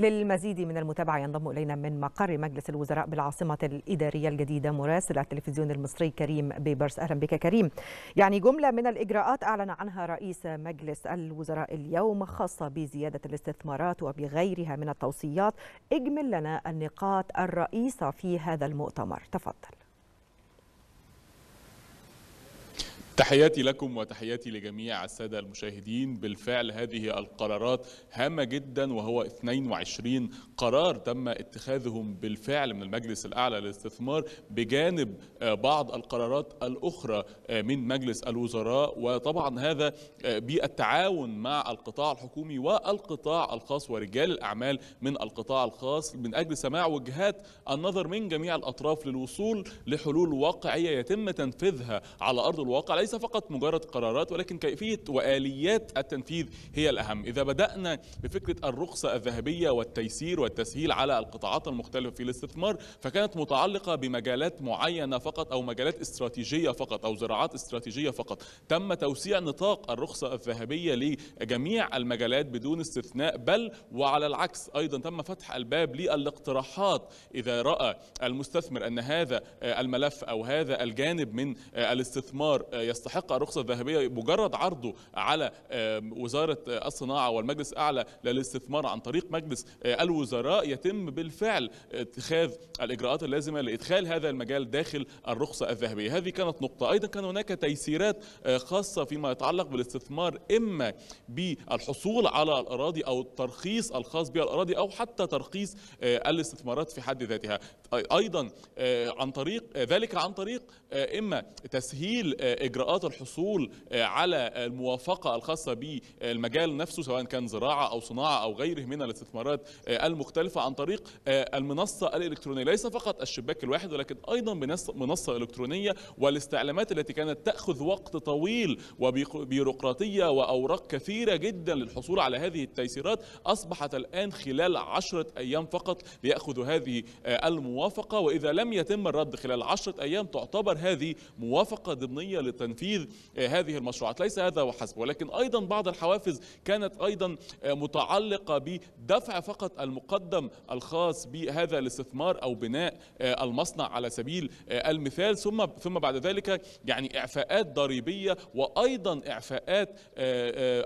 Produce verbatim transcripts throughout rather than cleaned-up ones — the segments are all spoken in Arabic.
للمزيد من المتابعة ينضم إلينا من مقر مجلس الوزراء بالعاصمة الإدارية الجديدة مراسل التلفزيون المصري كريم بيبرس. أهلا بك كريم. يعني جملة من الإجراءات أعلن عنها رئيس مجلس الوزراء اليوم خاصة بزيادة الاستثمارات وبغيرها من التوصيات، اجمل لنا النقاط الرئيسة في هذا المؤتمر، تفضل. تحياتي لكم وتحياتي لجميع السادة المشاهدين. بالفعل هذه القرارات هامة جدا، وهو اثنين وعشرين قرار تم اتخاذهم بالفعل من المجلس الأعلى للاستثمار، بجانب بعض القرارات الأخرى من مجلس الوزراء، وطبعا هذا بالتعاون مع القطاع الحكومي والقطاع الخاص ورجال الأعمال من القطاع الخاص، من أجل سماع وجهات النظر من جميع الأطراف للوصول لحلول واقعية يتم تنفيذها على أرض الواقع، ليس فقط مجرد قرارات ولكن كيفية وآليات التنفيذ هي الأهم. إذا بدأنا بفكرة الرخصة الذهبية والتيسير والتسهيل على القطاعات المختلفة في الاستثمار، فكانت متعلقة بمجالات معينة فقط أو مجالات استراتيجية فقط أو زراعات استراتيجية فقط. تم توسيع نطاق الرخصة الذهبية لجميع المجالات بدون استثناء، بل وعلى العكس أيضا تم فتح الباب للاقتراحات. إذا رأى المستثمر أن هذا الملف أو هذا الجانب من الاستثمار يستحق الرخصة الذهبية، مجرد عرضه على وزارة الصناعة والمجلس الأعلى للاستثمار عن طريق مجلس الوزراء، يتم بالفعل اتخاذ الإجراءات اللازمة لإدخال هذا المجال داخل الرخصة الذهبية. هذه كانت نقطة. أيضا كان هناك تيسيرات خاصة فيما يتعلق بالاستثمار، إما بالحصول على الأراضي أو الترخيص الخاص بالأراضي أو حتى ترخيص الاستثمارات في حد ذاتها، أيضا عن طريق ذلك عن طريق إما تسهيل إجراءات الحصول على الموافقة الخاصة بالمجال نفسه، سواء كان زراعة أو صناعة أو غيره من الاستثمارات المختلفة، عن طريق المنصة الإلكترونية، ليس فقط الشباك الواحد ولكن أيضا منصة إلكترونية، والاستعلامات التي كانت تأخذ وقت طويل وبيروقراطية وأوراق كثيرة جدا للحصول على هذه التيسيرات، أصبحت الآن خلال عشرة أيام فقط ليأخذوا هذه الموافقة، وإذا لم يتم الرد خلال عشرة أيام تعتبر هذه موافقة ضمنية لتنفيذ هذه المشروعات. ليس هذا وحسب، ولكن أيضا بعض الحوافز كانت أيضا متعلقة بدفع فقط المقدم الخاص بهذا الاستثمار أو بناء المصنع على سبيل المثال، ثم ثم بعد ذلك يعني إعفاءات ضريبية، وأيضا إعفاءات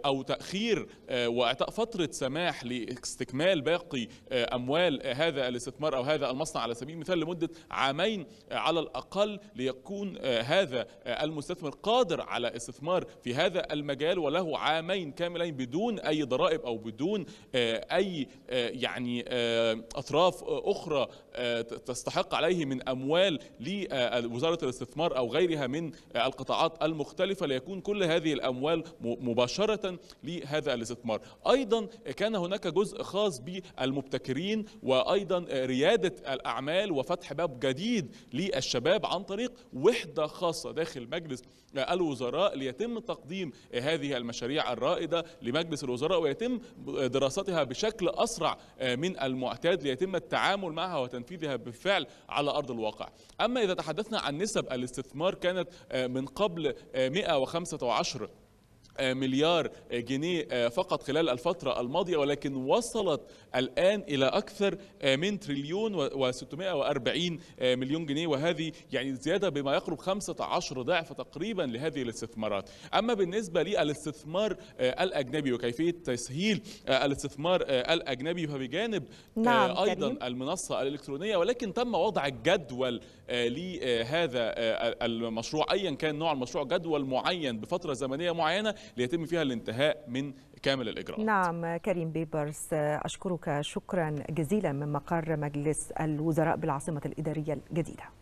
أو تأخير وإعطاء فترة سماح لاستكمال باقي أموال هذا الاستثمار أو هذا المصنع على سبيل المثال لمدة عامين على الأقل، ليكون هذا المستثمر قادر على استثمار في هذا المجال وله عامين كاملين بدون أي ضرائب أو بدون أي يعني أطراف أخرى تستحق عليه من أموال لوزارة الاستثمار أو غيرها من القطاعات المختلفة، ليكون كل هذه الأموال مباشرة لهذا الاستثمار. أيضا كان هناك جزء خاص بالمبتكرين، وأيضا ريادة الأعمال، وفتح باب جديد للشباب عن طريق وحدة خاصة داخل مجلس الوزراء ليتم تقديم هذه المشاريع الرائدة لمجلس الوزراء ويتم دراستها بشكل أسرع من المعتاد، ليتم التعامل معها وتنفيذها بالفعل على أرض الواقع. أما إذا تحدثنا عن نسب الاستثمار، كانت من قبل مئة وخمسة عشر مليار جنيه فقط خلال الفترة الماضية، ولكن وصلت الآن إلى أكثر من تريليون وستمئة وأربعين مليون جنيه، وهذه يعني زيادة بما يقرب خمسة عشر ضعف تقريبا لهذه الاستثمارات. أما بالنسبة للاستثمار الأجنبي وكيفية تسهيل الاستثمار الأجنبي، فبجانب نعم أيضا المنصة الإلكترونية، ولكن تم وضع جدول لهذا المشروع، أيا كان نوع المشروع، جدول معين بفترة زمنية معينة ليتم فيها الانتهاء من كامل الإجراءات. نعم كريم بيبرس، أشكرك شكرا جزيلا من مقر مجلس الوزراء بالعاصمة الإدارية الجديدة.